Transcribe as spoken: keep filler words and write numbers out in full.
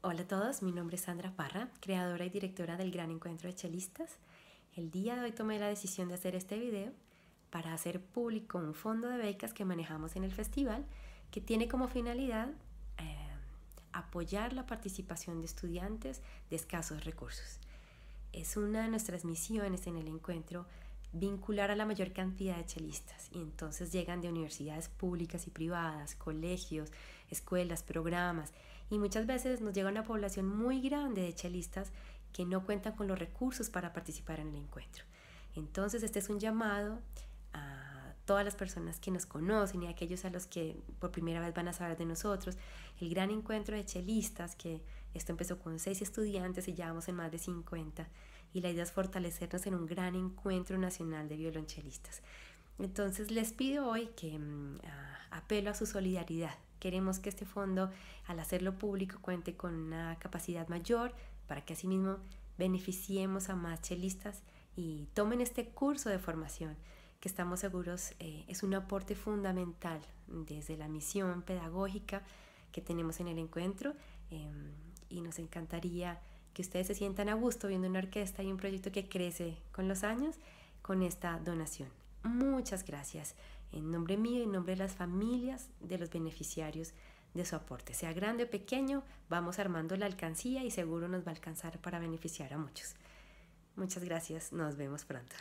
Hola a todos, mi nombre es Sandra Parra, creadora y directora del Gran Encuentro de Chelistas. El día de hoy tomé la decisión de hacer este video para hacer público un fondo de becas que manejamos en el festival, que tiene como finalidad eh, apoyar la participación de estudiantes de escasos recursos. Es una de nuestras misiones en el encuentro vincular a la mayor cantidad de chelistas, y entonces llegan de universidades públicas y privadas, colegios, escuelas, programas, y muchas veces nos llega una población muy grande de chelistas que no cuentan con los recursos para participar en el encuentro. Entonces este es un llamado a todas las personas que nos conocen y a aquellos a los que por primera vez van a saber de nosotros. El Gran Encuentro de Chelistas, que esto empezó con seis estudiantes y ya vamos en más de cincuenta, y la idea es fortalecernos en un gran encuentro nacional de violonchelistas. Entonces les pido hoy que uh, apelo a su solidaridad. Queremos que este fondo, al hacerlo público, cuente con una capacidad mayor para que asimismo beneficiemos a más chelistas y tomen este curso de formación, que estamos seguros eh, es un aporte fundamental desde la misión pedagógica que tenemos en el encuentro, eh, y nos encantaría que ustedes se sientan a gusto viendo una orquesta y un proyecto que crece con los años con esta donación. Muchas gracias en nombre mío y en nombre de las familias de los beneficiarios de su aporte. Sea grande o pequeño, vamos armando la alcancía y seguro nos va a alcanzar para beneficiar a muchos. Muchas gracias, nos vemos pronto.